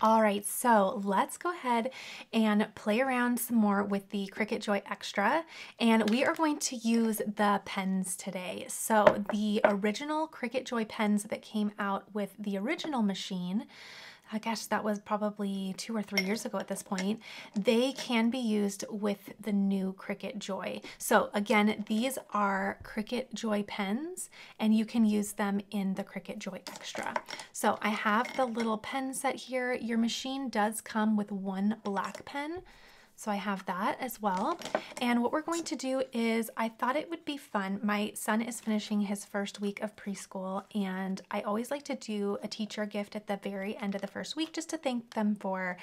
All right, so let's go ahead and play around some more with the Cricut Joy Xtra, and we are going to use the pens today. So the original Cricut Joy pens that came out with the original machine, I guess that was probably 2 or 3 years ago at this point, they can be used with the new Cricut Joy. So again, these are Cricut Joy pens, and you can use them in the Cricut Joy Xtra. So I have the little pen set here. Your machine does come with one black pen, so I have that as well. And what we're going to do is, I thought it would be fun. My son is finishing his first week of preschool, and I always like to do a teacher gift at the very end of the first week just to thank them for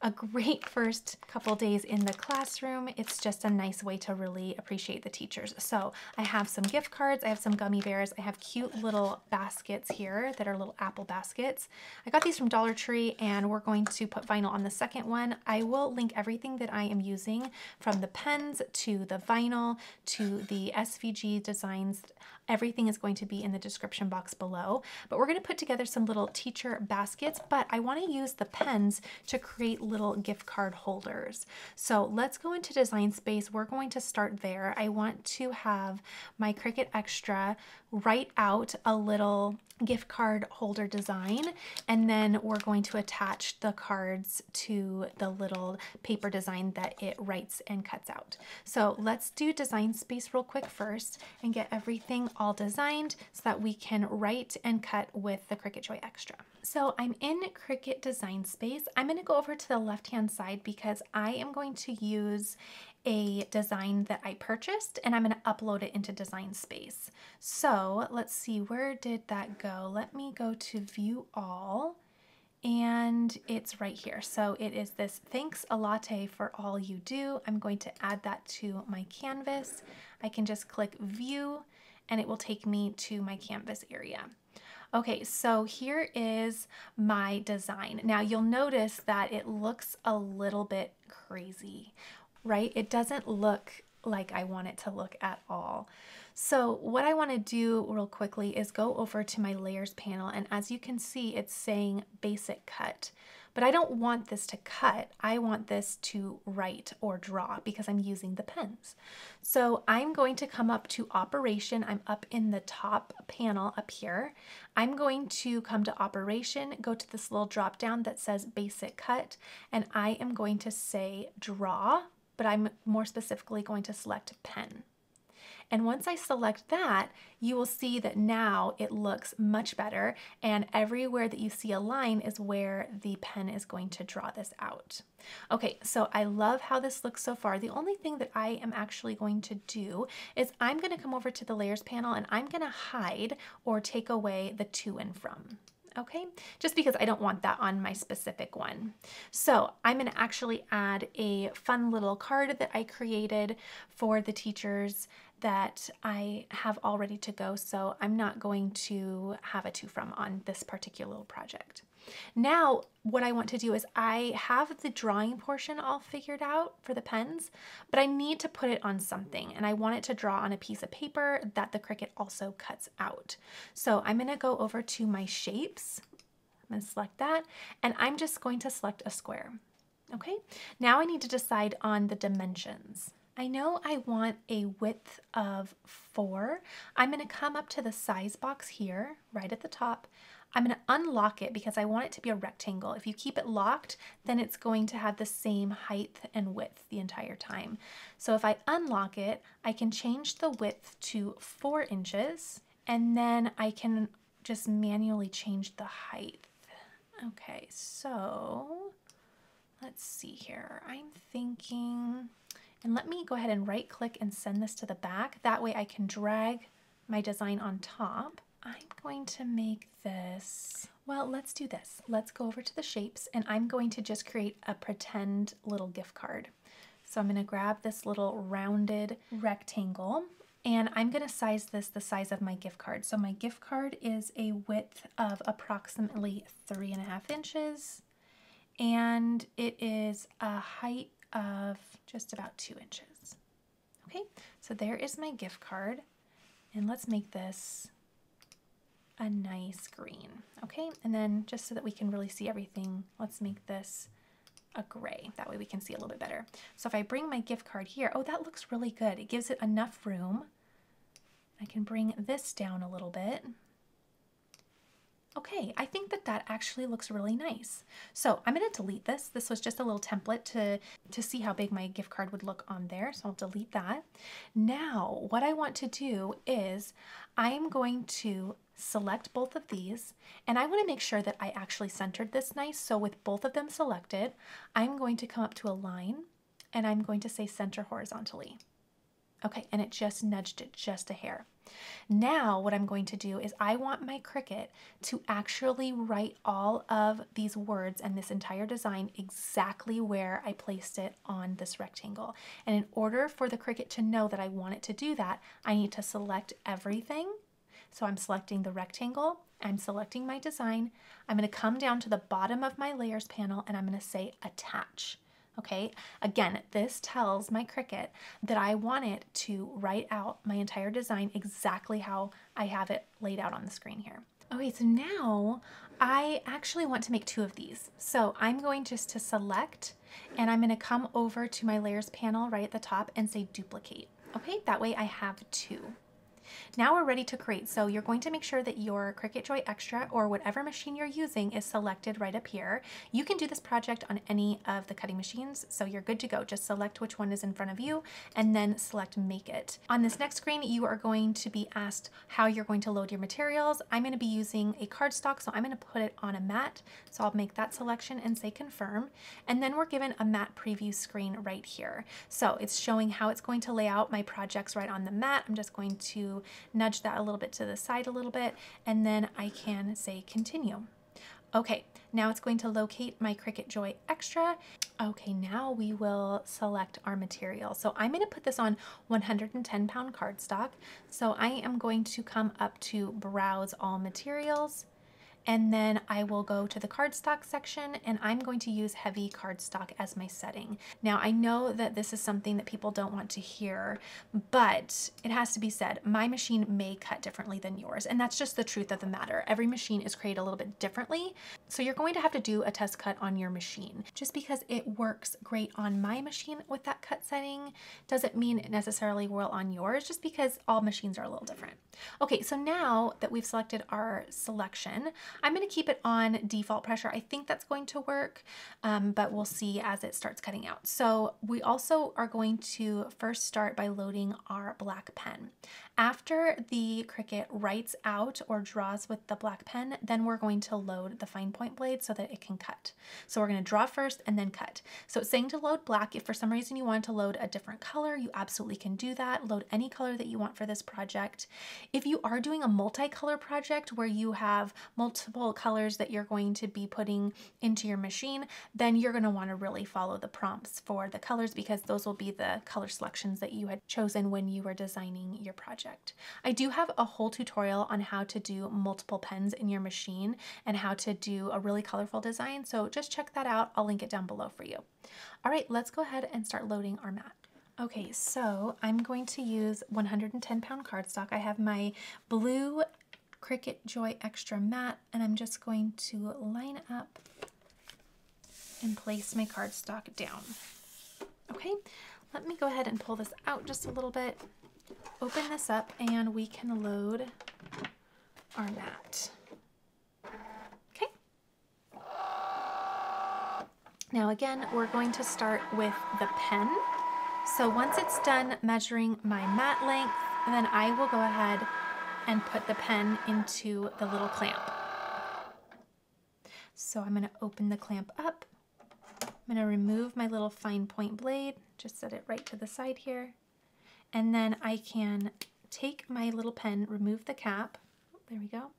a great first couple days in the classroom. It's just a nice way to really appreciate the teachers. So I have some gift cards, I have some gummy bears, I have cute little baskets here that are little apple baskets. I got these from Dollar Tree, and we're going to put vinyl on the second one. I will link everything that I am using, from the pens to the vinyl to the SVG designs. Everything is going to be in the description box below, but we're going to put together some little teacher baskets, but I want to use the pens to create little gift card holders. So let's go into Design Space. We're going to start there. I want to have my Cricut Xtra write out a little gift card holder design, and then we're going to attach the cards to the little paper design that it writes and cuts out. So let's do Design Space real quick first and get everything all designed so that we can write and cut with the Cricut Joy Xtra. So I'm in Cricut Design Space. I'm going to go over to the left-hand side because I am going to use a design that I purchased, and I'm going to upload it into Design Space. So let's see, where did that go? Let me go to View All, and it's right here. So it is this Thanks a Latte for All You Do. I'm going to add that to my canvas. I can just click View, and it will take me to my canvas area. Okay, so here is my design. Now you'll notice that it looks a little bit crazy, right? It doesn't look like I want it to look at all. So what I want to do real quickly is go over to my layers panel, and as you can see, it's saying basic cut. But I don't want this to cut. I want this to write or draw because I'm using the pens. So I'm going to come up to Operation. I'm up in the top panel up here. I'm going to come to Operation, go to this little drop down that says Basic Cut, and I am going to say Draw, but I'm more specifically going to select Pen. And once I select that, you will see that now it looks much better, and everywhere that you see a line is where the pen is going to draw this out. Okay, so I love how this looks so far. The only thing that I am actually going to do is I'm going to come over to the layers panel, and I'm going to hide or take away the to and from. Okay, just because I don't want that on my specific one. So I'm going to actually add a fun little card that I created for the teachers that I have all ready to go, so I'm not going to have a to from on this particular project. Now what I want to do is, I have the drawing portion all figured out for the pens, but I need to put it on something, and I want it to draw on a piece of paper that the Cricut also cuts out. So I'm going to go over to my shapes, I'm going to select that, and I'm just going to select a square. Okay, now I need to decide on the dimensions. I know I want a width of 4. I'm going to come up to the size box here, right at the top. I'm going to unlock it because I want it to be a rectangle. If you keep it locked, then it's going to have the same height and width the entire time. So if I unlock it, I can change the width to 4 inches, and then I can just manually change the height. Okay, so let's see here. I'm thinking... and let me go ahead and right click and send this to the back. That way I can drag my design on top. I'm going to make this, well, let's do this. Let's go over to the shapes, and I'm going to just create a pretend little gift card. So I'm going to grab this little rounded rectangle, and I'm going to size this the size of my gift card. So my gift card is a width of approximately 3.5 inches, and it is a height of just about 2 inches. Okay, so there is my gift card, and let's make this a a nice green. Okay, and then just so that we can really see everything, let's make this a gray. That way we can see a little bit better. So if I bring my gift card here, oh, that looks really good. It gives it enough room. I can bring this down a little bit. Okay, I think that that actually looks really nice. So I'm going to delete this. This was just a little template to see how big my gift card would look on there. So I'll delete that. Now, what I want to do is I'm going to select both of these, and I want to make sure that I actually centered this nice. So with both of them selected, I'm going to come up to Align, and I'm going to say Center Horizontally. Okay, and it just nudged it just a hair. Now what I'm going to do is I want my Cricut to actually write all of these words and this entire design exactly where I placed it on this rectangle. And in order for the Cricut to know that I want it to do that, I need to select everything. So I'm selecting the rectangle, I'm selecting my design, I'm going to come down to the bottom of my layers panel, and I'm going to say attach. Okay, again, this tells my Cricut that I want it to write out my entire design exactly how I have it laid out on the screen here. Okay, so now I actually want to make two of these. So I'm going just to select, and I'm going to come over to my layers panel right at the top and say duplicate. Okay, that way I have two. Now we're ready to create. So you're going to make sure that your Cricut Joy Xtra or whatever machine you're using is selected right up here. You can do this project on any of the cutting machines, so you're good to go. Just select which one is in front of you and then select Make It. On this next screen, you are going to be asked how you're going to load your materials. I'm going to be using a cardstock, so I'm going to put it on a mat. So I'll make that selection and say Confirm. And then we're given a mat preview screen right here. So it's showing how it's going to lay out my projects right on the mat. I'm just going to nudge that a little bit to the side a little bit, and then I can say continue. Okay, now it's going to locate my Cricut Joy Xtra. Okay, now we will select our material. So I'm going to put this on 110-pound cardstock. So I am going to come up to Browse All Materials, and then I will go to the cardstock section, and I'm going to use heavy cardstock as my setting. Now I know that this is something that people don't want to hear, but it has to be said, my machine may cut differently than yours, and that's just the truth of the matter. Every machine is created a little bit differently, so you're going to have to do a test cut on your machine. Just because it works great on my machine with that cut setting doesn't mean it necessarily will on yours, just because all machines are a little different. Okay, so now that we've selected our selection, I'm going to keep it on default pressure. I think that's going to work, but we'll see as it starts cutting out. So we also are going to first start by loading our black pen. After the Cricut writes out or draws with the black pen, then we're going to load the fine point blade so that it can cut. So we're going to draw first and then cut. So it's saying to load black. If for some reason you want to load a different color, you absolutely can do that. Load any color that you want for this project. If you are doing a multicolor project where you have multiple colors that you're going to be putting into your machine, then you're going to want to really follow the prompts for the colors, because those will be the color selections that you had chosen when you were designing your project. I do have a whole tutorial on how to do multiple pens in your machine and how to do a really colorful design, so just check that out. I'll link it down below for you. All right, let's go ahead and start loading our mat. Okay, so I'm going to use 110-pound cardstock. I have my blue Cricut Joy Xtra mat, and I'm just going to line up and place my cardstock down. Okay, let me go ahead and pull this out just a little bit, open this up, and we can load our mat. Okay. Now again, we're going to start with the pen. So once it's done measuring my mat length, then I will go ahead and put the pen into the little clamp. So I'm going to open the clamp up. I'm going to remove my little fine point blade, just set it right to the side here. And then I can take my little pen, remove the cap, there we go.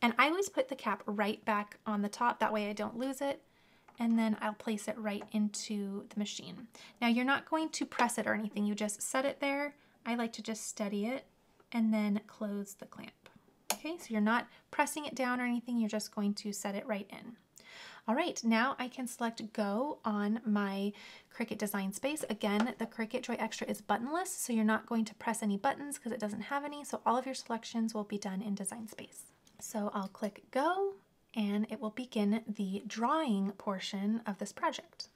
And I always put the cap right back on the top, that way I don't lose it. And then I'll place it right into the machine. Now you're not going to press it or anything, you just set it there. I like to just steady it and then close the clamp. Okay, so you're not pressing it down or anything, you're just going to set it right in. All right, now I can select Go on my Cricut Design Space. Again, the Cricut Joy Xtra is buttonless, so you're not going to press any buttons because it doesn't have any, so all of your selections will be done in Design Space. So I'll click go and it will begin the drawing portion of this project.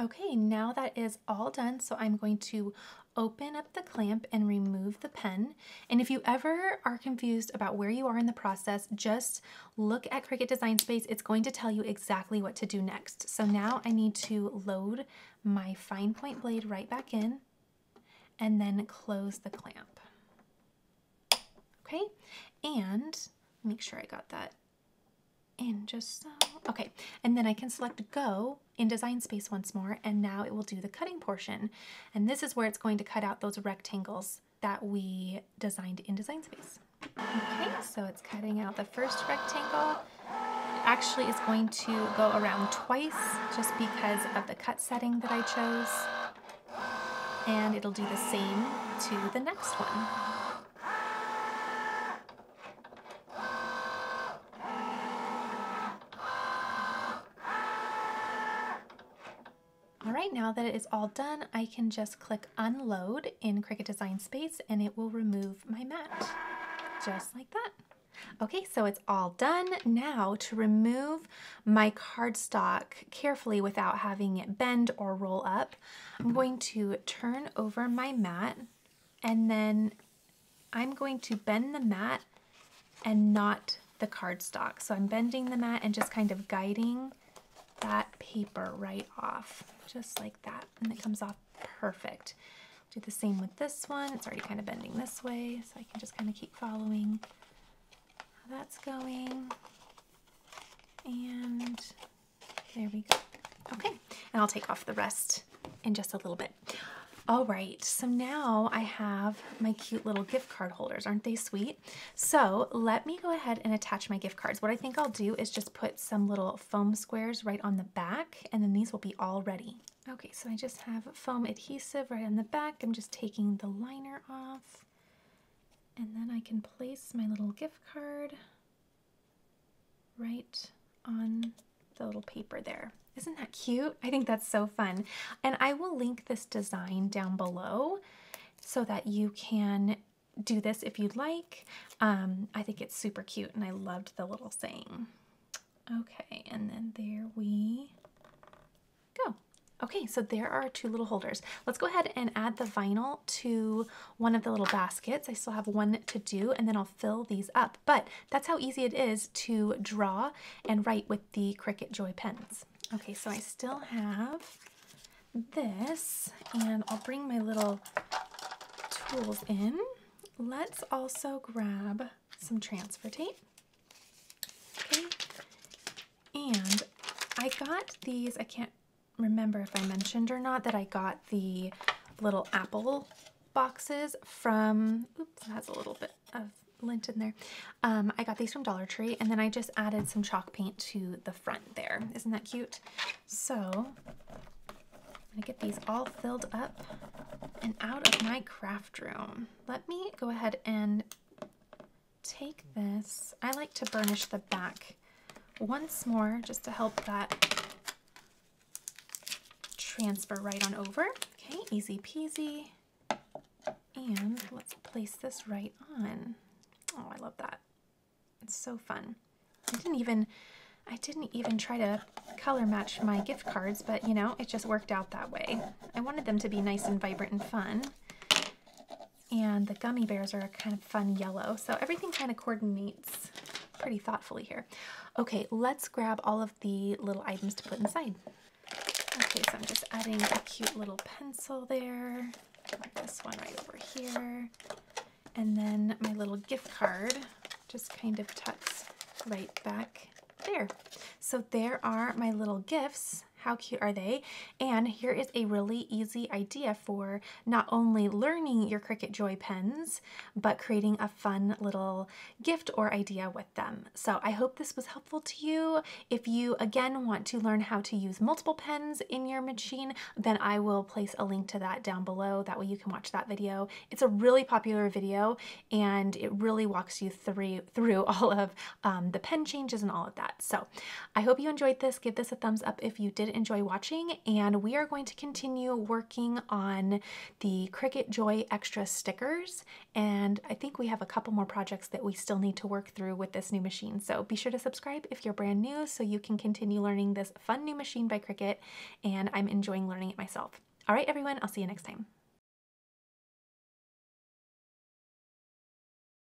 Okay, now that is all done, so I'm going to open up the clamp and remove the pen. And if you ever are confused about where you are in the process, just look at Cricut Design Space. It's going to tell you exactly what to do next. So now I need to load my fine point blade right back in and then close the clamp. Okay, and make sure I got that in just so. Okay, and then I can select go in Design Space once more, and now it will do the cutting portion. And this is where it's going to cut out those rectangles that we designed in Design Space. Okay, so it's cutting out the first rectangle. It actually is going to go around twice just because of the cut setting that I chose. And it'll do the same to the next one. Now that it is all done, I can just click unload in Cricut Design Space and it will remove my mat, just like that. Okay, so it's all done. Now to remove my cardstock carefully without having it bend or roll up, I'm going to turn over my mat and then I'm going to bend the mat and not the cardstock. So I'm bending the mat and just kind of guiding that paper right off, just like that, and it comes off perfect. Do the same with this one. It's already kind of bending this way, so I can just kind of keep following how that's going, and there we go. Okay, and I'll take off the rest in just a little bit. All right, so now I have my cute little gift card holders. Aren't they sweet? So let me go ahead and attach my gift cards. What I think I'll do is just put some little foam squares right on the back, and then these will be all ready. Okay, so I just have foam adhesive right on the back. I'm just taking the liner off, and then I can place my little gift card right on the little paper there. Isn't that cute? I think that's so fun. And I will link this design down below so that you can do this if you'd like. I think it's super cute and I loved the little saying. Okay, and then there we go. Okay, so there are 2 little holders. Let's go ahead and add the vinyl to one of the little baskets. I still have one to do, and then I'll fill these up. But that's how easy it is to draw and write with the Cricut Joy pens. Okay, so I still have this, and I'll bring my little tools in. Let's also grab some transfer tape. Okay, and I got these, I can't remember if I mentioned or not that I got the little apple boxes from, oops, it has a little bit of lint in there. I got these from Dollar Tree, and then I just added some chalk paint to the front there. Isn't that cute? So I'm gonna get these all filled up and out of my craft room. Let me go ahead and take this. I like to burnish the back once more just to help that transfer right on over. Okay, easy peasy. And let's place this right on. Oh, I love that. It's so fun. I didn't even try to color match my gift cards, but you know, it just worked out that way. I wanted them to be nice and vibrant and fun. And the gummy bears are a kind of fun yellow, so everything kind of coordinates pretty thoughtfully here. Okay, let's grab all of the little items to put inside. Okay, so I'm just adding a cute little pencil there. like this one right over here. And then my little gift card just kind of tucks right back there. So there are my little gifts. How cute are they? And here is a really easy idea for not only learning your Cricut Joy pens, but creating a fun little gift or idea with them. So I hope this was helpful to you. If you, again, want to learn how to use multiple pens in your machine, then I will place a link to that down below. That way you can watch that video. It's a really popular video, and it really walks you through all of the pen changes and all of that. So I hope you enjoyed this. Give this a thumbs up if you did enjoy watching, and we are going to continue working on the Cricut Joy Xtra stickers, and I think we have a couple more projects that we still need to work through with this new machine. So be sure to subscribe if you're brand new so you can continue learning this fun new machine by Cricut, and I'm enjoying learning it myself. All right, everyone, I'll see you next time.